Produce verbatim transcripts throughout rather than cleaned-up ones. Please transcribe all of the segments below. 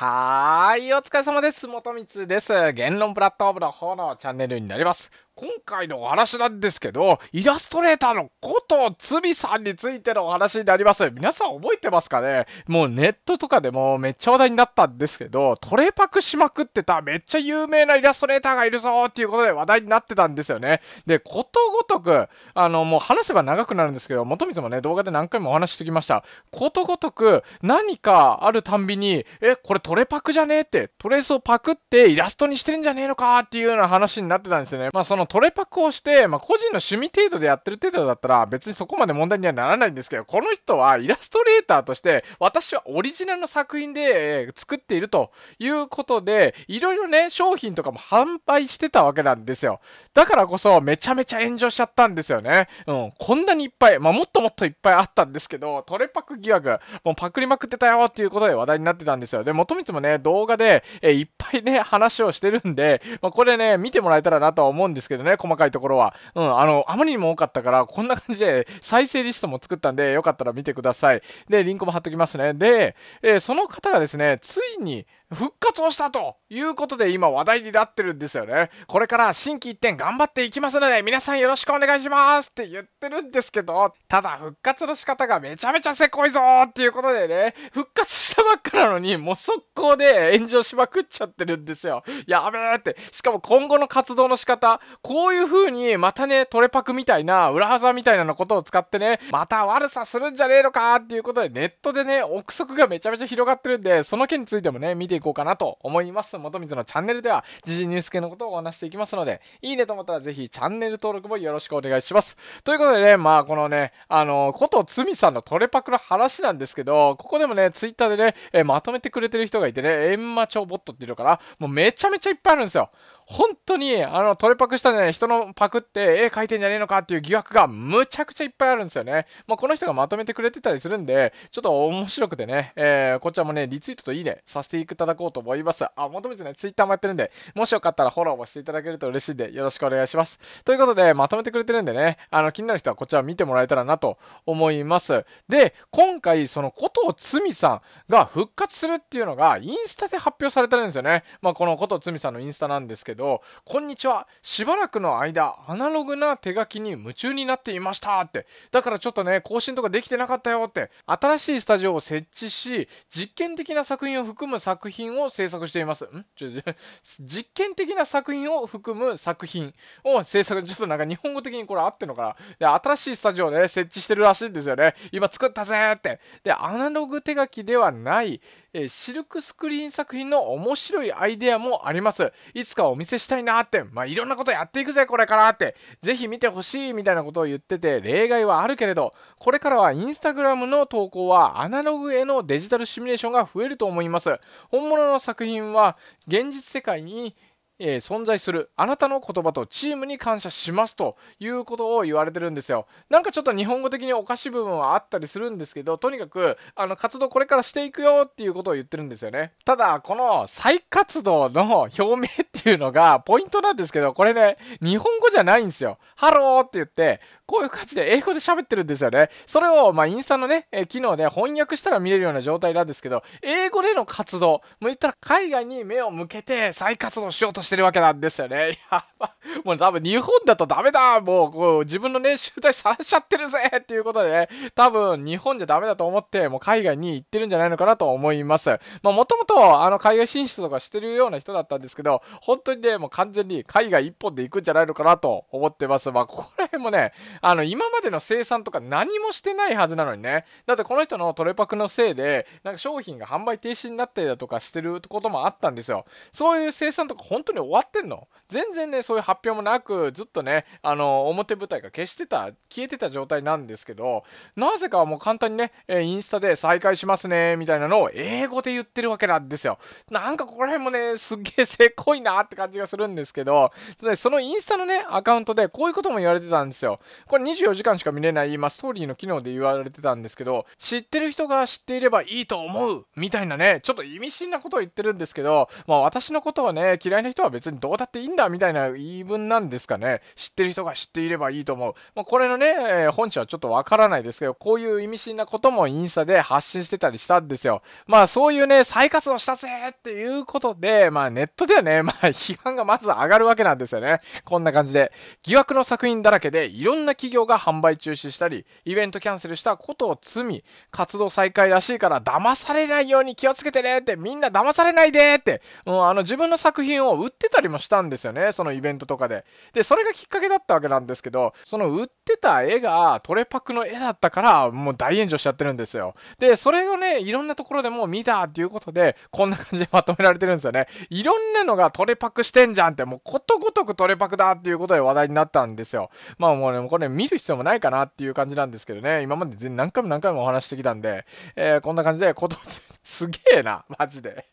はーい、お疲れ様です。元光です。言論プラットフォームの方のチャンネルになります。今回のお話なんですけど、イラストレーターのことつみさんについてのお話になります。皆さん覚えてますかね？もうネットとかでもめっちゃ話題になったんですけど、トレパクしまくってためっちゃ有名なイラストレーターがいるぞーっていうことで話題になってたんですよね。で、ことごとく、あの、もう話せば長くなるんですけど、元光もね、動画で何回もお話してきました。ことごとく、何かあるたんびに、え、これトレパクじゃねえって、トレースをパクってイラストにしてんじゃねえのかっていうような話になってたんですよね。まあそのトレパクをして、まあ個人の趣味程度でやってる程度だったら別にそこまで問題にはならないんですけど、この人はイラストレーターとして私はオリジナルの作品で作っているということで、いろいろね、商品とかも販売してたわけなんですよ。だからこそめちゃめちゃ炎上しちゃったんですよね。うん、こんなにいっぱい、まあもっともっといっぱいあったんですけど、トレパク疑惑、もうパクりまくってたよっていうことで話題になってたんですよ。で、元光もね、動画でえいっぱいね、話をしてるんで、まあ、これね、見てもらえたらなとは思うんですけどね、細かいところは。うん、あの、あまりにも多かったから、こんな感じで再生リストも作ったんで、よかったら見てください。で、リンクも貼っときますね。で、えー、その方がですね、ついに、復活をしたということで今話題になってるんですよね。これから新規一点頑張っていきますので皆さんよろしくお願いしますって言ってるんですけど、ただ復活の仕方がめちゃめちゃせこいぞーっていうことでね、復活したばっかなのにもう速攻で炎上しまくっちゃってるんですよ。やべーって。しかも今後の活動の仕方、こういう風にまたね、トレパクみたいな裏技みたいなのことを使ってね、また悪さするんじゃねえのかーっていうことでネットでね、憶測がめちゃめちゃ広がってるんで、その件についてもね、見ていこうかなと思います。元光のチャンネルでは時事ニュース系のことをお話していきますので、いいねと思ったらぜひチャンネル登録もよろしくお願いします。ということでね、まあこのね、あの、ことつみさんのトレパクの話なんですけど、ここでもね、ツイッターでね、えー、まとめてくれてる人がいてね、エンマチョボットっていうのかな、もうめちゃめちゃいっぱいあるんですよ。本当に、あの、トレパクしたね、人のパクって絵描いてんじゃねえのかっていう疑惑がむちゃくちゃいっぱいあるんですよね。まあ、この人がまとめてくれてたりするんで、ちょっと面白くてね、えー、こちらもね、リツイートといいね、させていただこうと思います。あ、元々ね、ツイッターもやってるんで、もしよかったらフォローもしていただけると嬉しいんで、よろしくお願いします。ということで、まとめてくれてるんでね、あの、気になる人はこちら見てもらえたらなと思います。で、今回、その、ことつみさんが復活するっていうのが、インスタで発表されてるんですよね。まあ、このことつみさんのインスタなんですけど、こんにちは。しばらくの間、アナログな手書きに夢中になっていましたって。だからちょっとね、更新とかできてなかったよって。新しいスタジオを設置し、実験的な作品を含む作品を制作しています。んちょ実験的な作品を含む作品を制作、ちょっとなんか日本語的にこれ合ってるのかな。で、新しいスタジオをね、設置してるらしいんですよね。今作ったぜーって。で、アナログ手書きではない、えシルクスクリーン作品の面白いアイデアもあります。いつかお見せしたいなーって、まあ、いろんなことやっていくぜ、これからって、ぜひ見てほしいみたいなことを言ってて、例外はあるけれど、これからはインスタグラムの投稿はアナログへのデジタルシミュレーションが増えると思います。本物の作品は現実世界にえー、存在するあなたの言葉とチームに感謝しますということを言われてるんですよ。なんかちょっと日本語的におかしい部分はあったりするんですけど、とにかくあの活動これからしていくよっていうことを言ってるんですよね。ただこの再活動の表明っていうのがポイントなんですけど、これね、日本語じゃないんですよ。ハローって言ってこういう感じで英語で喋ってるんですよね。それをまあインスタのね、えー、機能で翻訳したら見れるような状態なんですけど、英語での活動、もう言ったら海外に目を向けて再活動しようとしてるわけなんですよね。やば。もう多分日本だとダメだ。もうこう自分のね、集大さらしちゃってるぜっていうことでね、多分日本じゃダメだと思って、もう海外に行ってるんじゃないのかなと思います。まあもともとあの海外進出とかしてるような人だったんですけど、本当にね、もう完全に海外一本で行くんじゃないのかなと思ってます。まあここら辺もね、あの、今までの生産とか何もしてないはずなのにね。だってこの人のトレパクのせいで、なんか商品が販売停止になったりだとかしてることもあったんですよ。そういう生産とか本当に終わってんの？全然ね、そういう発表もなく、ずっとね、あの、表舞台が消してた、消えてた状態なんですけど、なぜかもう簡単にね、インスタで再開しますね、みたいなのを英語で言ってるわけなんですよ。なんかここら辺もね、すっげえせこいなって感じがするんですけど、そのインスタのね、アカウントでこういうことも言われてたんですよ。これにじゅうよじかんしか見れない、まあ、ストーリーの機能で言われてたんですけど、知ってる人が知っていればいいと思うみたいなね、ちょっと意味深なことを言ってるんですけど、まあ、私のことはね、嫌いな人は別にどうだっていいんだみたいな言い分なんですかね。知ってる人が知っていればいいと思う。まあ、これのね、本質はちょっとわからないですけど、こういう意味深なこともインスタで発信してたりしたんですよ。まあそういうね、再活動したぜっていうことで、まあネットではね、まあ批判がまず上がるわけなんですよね。こんな感じで、疑惑の作品だらけで、いろんな企業が販売中止したり、イベントキャンセルしたことを罪、活動再開らしいから騙されないように気をつけてねって、みんな騙されないでって、もうあの自分の作品を売ってたりもしたんですよね、そのイベントとかで。で、それがきっかけだったわけなんですけど、その売ってた絵がトレパクの絵だったから、もう大炎上しちゃってるんですよ。で、それをね、いろんなところでもう見たっていうことで、こんな感じでまとめられてるんですよね。いろんなのがトレパクしてんじゃんって、もうことごとくトレパクだっていうことで話題になったんですよ。まあもうね、これ見る必要もないかなっていう感じなんですけどね、今まで何回も何回もお話してきたんで、えー、こんな感じで、こと、すげえな、マジで。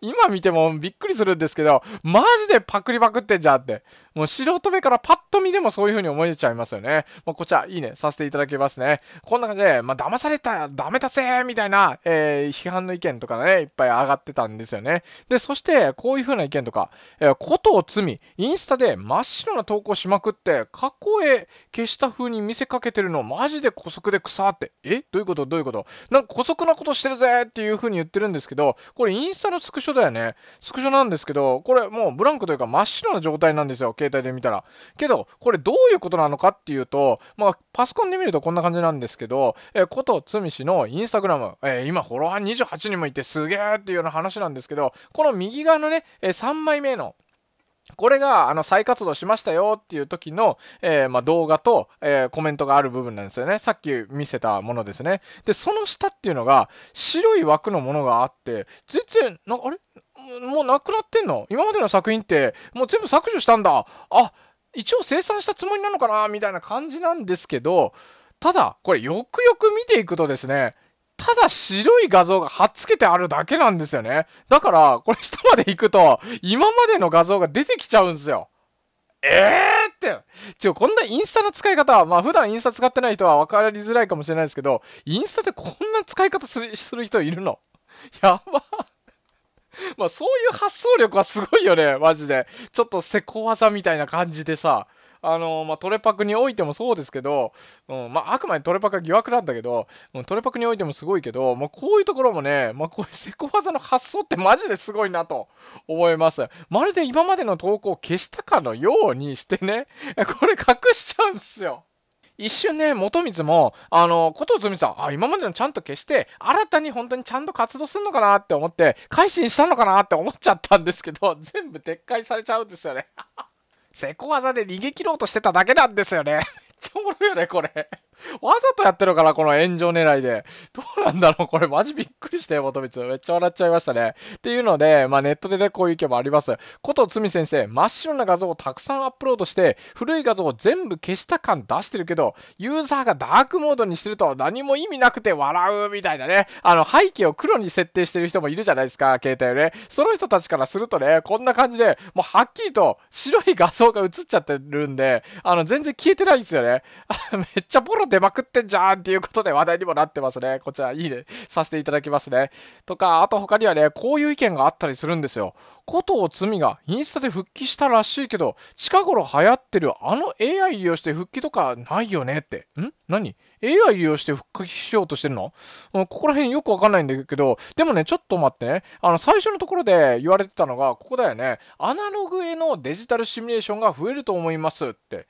今見てもびっくりするんですけど、マジでパクリパクってんじゃんって。もう素人目からパッと見でもそういう風に思えちゃいますよね。まあ、こちら、いいね、させていただけますね。こんな感じで、まあ、騙された、ダメだぜみたいな、えー、批判の意見とかね、いっぱい上がってたんですよね。で、そして、こういう風な意見とか、えー、ことを罪、インスタで真っ白な投稿しまくって、過去へ消した風に見せかけてるの、マジで姑息で草って、えどういうことどういうことなんか姑息なことしてるぜっていう風に言ってるんですけど、これインスタのスクショだよね。スクショなんですけど、これもうブランクというか真っ白な状態なんですよ。携帯で見たら。けど、これどういうことなのかっていうと、まあ、パソコンで見るとこんな感じなんですけど、えー、ことつみ氏のインスタグラム、えー、今フォロワーにじゅうはちにんもいてすげーっていうような話なんですけど、この右側のね、えー、さんまいめの、これが、あの、再活動しましたよっていう時の、えー、まあ、動画と、えー、コメントがある部分なんですよね。さっき見せたものですね。で、その下っていうのが、白い枠のものがあって、全然、な、あれもうなくなってんの？今までの作品って、もう全部削除したんだ。あ、一応清算したつもりなのかなみたいな感じなんですけど、ただ、これよくよく見ていくとですね、ただ白い画像が貼っつけてあるだけなんですよね。だから、これ下まで行くと、今までの画像が出てきちゃうんですよ。えーって。ちょ、こんなインスタの使い方は、まあ普段インスタ使ってない人は分かりづらいかもしれないですけど、インスタでこんな使い方する、する人いるの？やば。まあそういう発想力はすごいよね、マジで。ちょっとセコ技みたいな感じでさ。あのまあ、トレパクにおいてもそうですけど、うんまあ、あくまでトレパクは疑惑なんだけど、うん、トレパクにおいてもすごいけど、まあ、こういうところもね、まあ、こういうセコ技の発想ってマジですごいなと思います。まるで今までの投稿を消したかのようにしてね、これ隠しちゃうんですよ。一瞬ね、元光も、あの、ことつみさん、あ、今までのちゃんと消して、新たに本当にちゃんと活動するのかなって思って、改心したのかなって思っちゃったんですけど、全部撤回されちゃうんですよね。セコ技で逃げ切ろうとしてただけなんですよね。めっちゃおもろいよね、これ。わざとやってるから、この炎上狙いで。どうなんだろうこれ、マジびっくりして、元光。めっちゃ笑っちゃいましたね。っていうので、まあネットでね、こういう意見もあります。ことつみ先生、真っ白な画像をたくさんアップロードして、古い画像を全部消した感出してるけど、ユーザーがダークモードにしてると何も意味なくて笑うみたいなね。あの、背景を黒に設定してる人もいるじゃないですか、携帯をね。その人たちからするとね、こんな感じで、もうはっきりと白い画像が映っちゃってるんで、あの、全然消えてないんですよね。めっちゃボロ出まくってんじゃんっていうことで話題にもなってますね。こちらいいねさせていただきますね。とか、あと他にはね、こういう意見があったりするんですよ。ことを罪がインスタで復帰したらしいけど、近頃流行ってるあの エーアイ 利用して復帰とかないよねって。ん？何？ エーアイ 利用して復帰しようとしてるの？ここら辺よくわかんないんだけど、でもね、ちょっと待ってね。あの、最初のところで言われてたのが、ここだよね。アナログへのデジタルシミュレーションが増えると思いますって。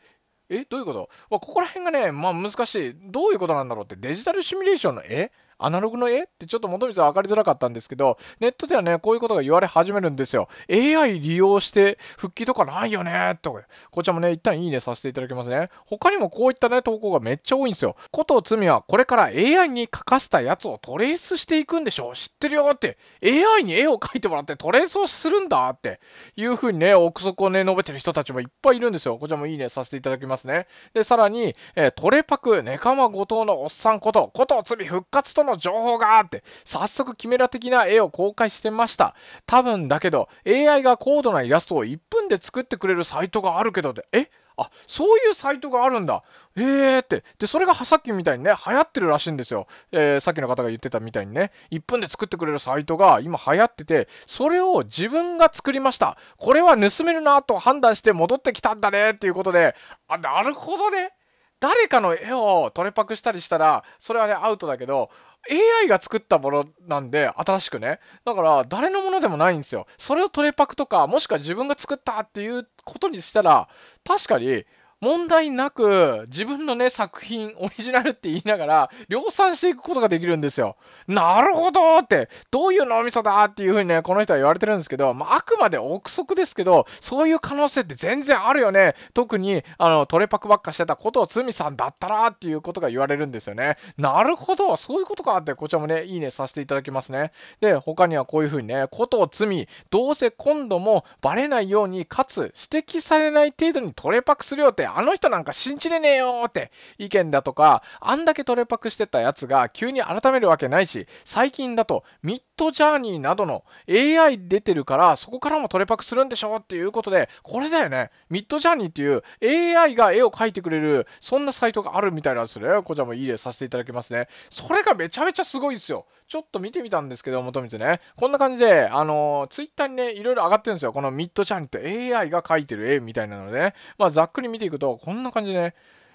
えどういうこと、まあ、ここら辺がね、まあ、難しい。どういうことなんだろうって、デジタルシミュレーションの絵アナログの絵ってちょっと元々分かりづらかったんですけど、ネットではね、こういうことが言われ始めるんですよ。エーアイ 利用して復帰とかないよねとか。こちらもね、一旦いいねさせていただきますね。他にもこういったね、投稿がめっちゃ多いんですよ。こと罪はこれから エーアイ に書かせたやつをトレースしていくんでしょう？知ってるよって。エーアイ に絵を描いてもらってトレースをするんだっていう風にね、憶測をね、述べてる人たちもいっぱいいるんですよ。こちらもいいねさせていただきますね。で、さらに、えー、トレパク、ネカマ後藤のおっさんこと、こと罪復活との情報があって、早速キメラ的な絵を公開してました。多分だけど、エーアイ が高度なイラストをいっぷんで作ってくれるサイトがあるけどで、えあ、そういうサイトがあるんだ。えーって。で、それがさっきみたいにね、流行ってるらしいんですよ。えー、さっきの方が言ってたみたいにね、いっぷんで作ってくれるサイトが今流行ってて、それを自分が作りました。これは盗めるなと判断して戻ってきたんだねっていうことで、あ、なるほどね。誰かの絵をトレパクしたりしたら、それはね、アウトだけど、エーアイ が作ったものなんで、新しくね。だから、誰のものでもないんですよ。それをトレパクとか、もしくは自分が作ったっていうことにしたら、確かに、問題なく、自分のね、作品、オリジナルって言いながら、量産していくことができるんですよ。なるほどって、どういう脳みそだっていうふうにね、この人は言われてるんですけど、まあ、あくまで憶測ですけど、そういう可能性って全然あるよね。特に、あの、トレパクばっかしてたことをつみさんだったらっていうことが言われるんですよね。なるほど、そういうことかって、こちらもね、いいねさせていただきますね。で、他にはこういうふうにね、ことをつみ、どうせ今度もバレないように、かつ指摘されない程度にトレパクするよって、あの人なんか信じれねえよーって意見だとか、あんだけトレパクしてたやつが急に改めるわけないし、最近だとミッドジャーニーなどの エーアイ 出てるから、そこからもトレパクするんでしょっていうことで、これだよね、ミッドジャーニーっていう エーアイ が絵を描いてくれる、そんなサイトがあるみたいなんですね。こちらもいい例させていただきますね。それがめちゃめちゃすごいですよ。ちょっと見てみたんですけど、元々ね、こんな感じで、あのー、ツイッターにね、いろいろ上がってるんですよ。このミッドジャーニーって エーアイ が描いてる絵みたいなのでね、まあ、ざっくり見ていくと、こんな感じでね、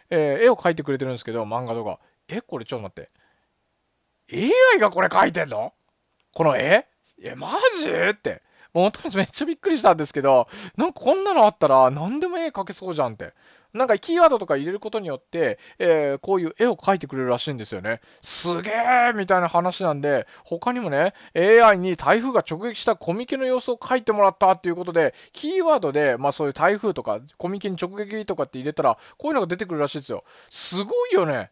えー、絵を描いてくれてるんですけど、漫画とか。え、これちょっと待って。エーアイ がこれ描いてんの？この絵？え、マジ？って。もうめっちゃびっくりしたんですけど、なんかこんなのあったら何でも絵描けそうじゃんって。なんかキーワードとか入れることによって、えー、こういう絵を描いてくれるらしいんですよね。すげーみたいな話なんで、他にもね、エーアイ に台風が直撃したコミケの様子を描いてもらったっていうことで、キーワードで、まあそういう台風とか、コミケに直撃とかって入れたら、こういうのが出てくるらしいですよ。すごいよね。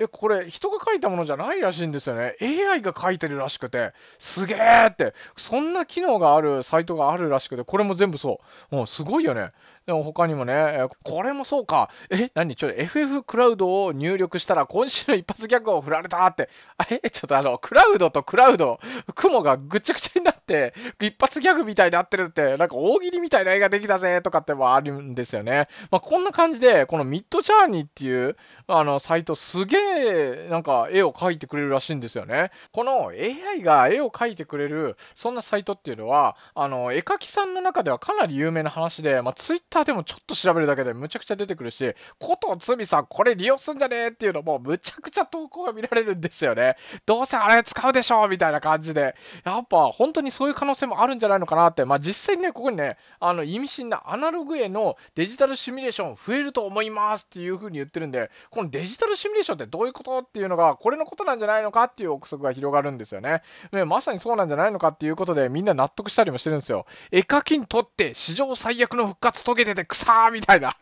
え、これ人が描いたものじゃないらしいんですよね。 エーアイ が描いてるらしくて、すげーって、そんな機能があるサイトがあるらしくて、これも全部そう。もうすごいよね。でも他にもね、これもそうか。え、何ちょ、エフエフ クラウドを入力したら今週の一発ギャグを振られたって。え、ちょっとあの、クラウドとクラウド、雲がぐちゃぐちゃになって、一発ギャグみたいになってるって、なんか大喜利みたいな絵ができたぜとかってもあるんですよね。まあ、こんな感じで、このミッドジャーニーっていう、あの、サイトすげえ、なんか絵を描いてくれるらしいんですよね。この エーアイ が絵を描いてくれる、そんなサイトっていうのは、あの、絵描きさんの中ではかなり有名な話で、まあ、ツイッターでもちょっと調べるだけでむちゃくちゃ出てくるし、ことつみさんこれ利用すんじゃねえっていうのもむちゃくちゃ投稿が見られるんですよね。どうせあれ使うでしょみたいな感じで、やっぱ本当にそういう可能性もあるんじゃないのかなって。まあ実際にね、ここにね、あの意味深なアナログへのデジタルシミュレーション増えると思いますっていう風に言ってるんで、このデジタルシミュレーションってどういうことっていうのが、これのことなんじゃないのかっていう憶測が広がるんですよね。ね、まさにそうなんじゃないのかっていうことで、みんな納得したりもしてるんですよ。絵描きにとって史上最悪の復活遂げ出てくさーみたいな。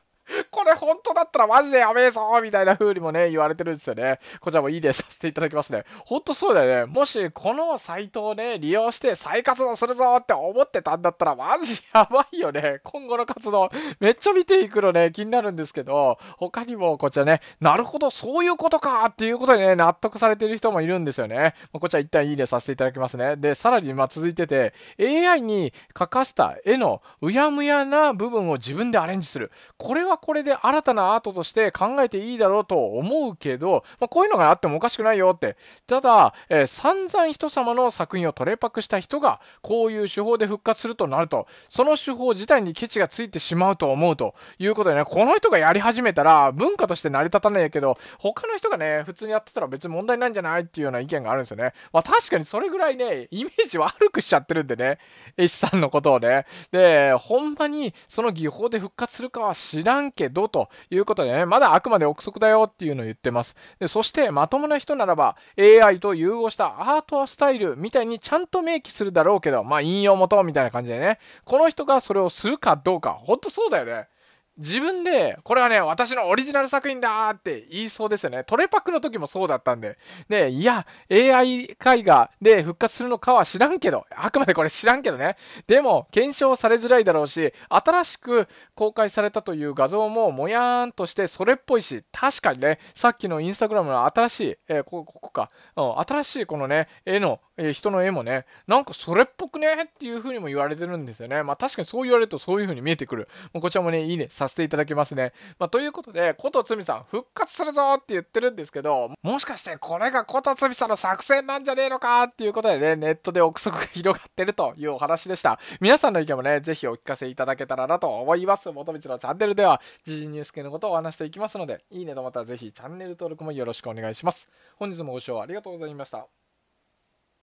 これ本当だったらマジでやべえぞみたいな風にもね、言われてるんですよね。こちらもいい例させていただきますね。ほんとそうだよね。もしこのサイトをね、利用して再活動するぞって思ってたんだったら、マジやばいよね。今後の活動、めっちゃ見ていくのね、気になるんですけど、他にもこちらね、なるほど、そういうことかっていうことでね、納得されてる人もいるんですよね。こちら一旦いい例させていただきますね。で、さらにまあ続いてて、エーアイ に書かせた絵のうやむやな部分を自分でアレンジする。これはこれで新たなアートとして考えていいだろうと思うけど、まあ、こういうのがあってもおかしくないよって。ただ、えー、散々人様の作品をトレパクした人がこういう手法で復活するとなると、その手法自体にケチがついてしまうと思うということでね、この人がやり始めたら文化として成り立たないけど、他の人がね、普通にやってたら別に問題ないんじゃないっていうような意見があるんですよね。まあ、確かにそれぐらいね、イメージ悪くしちゃってるんでね、絵師さんのことをね。で、ほんまにその技法で復活するかは知らんけどということでね、まだあくまで憶測だよっていうのを言ってます。で、そしてまともな人ならば エーアイ と融合したアートスタイルみたいにちゃんと明記するだろうけど、まあ引用元みたいな感じでね、この人がそれをするかどうか、ほんとそうだよね。自分で、これはね、私のオリジナル作品だーって言いそうですよね。トレパクの時もそうだったんで。で、いや、エーアイ 絵画で復活するのかは知らんけど、あくまでこれ知らんけどね。でも、検証されづらいだろうし、新しく公開されたという画像ももやーんとしてそれっぽいし、確かにね、さっきのインスタグラムの新しい、えー、ここか、うん、新しいこのね、絵の、人の絵もね、なんかそれっぽくねっていう風にも言われてるんですよね。まあ確かにそう言われるとそういう風に見えてくる。もうこちらもね、いいねさせていただきますね。まあということで、ことつみさん復活するぞって言ってるんですけど、もしかしてこれがことつみさんの作戦なんじゃねえのかっていうことでね、ネットで憶測が広がってるというお話でした。皆さんの意見もね、ぜひお聞かせいただけたらなと思います。もとみちのチャンネルでは、時事ニュース系のことをお話していきますので、いいねとまたぜひチャンネル登録もよろしくお願いします。本日もご視聴ありがとうございました。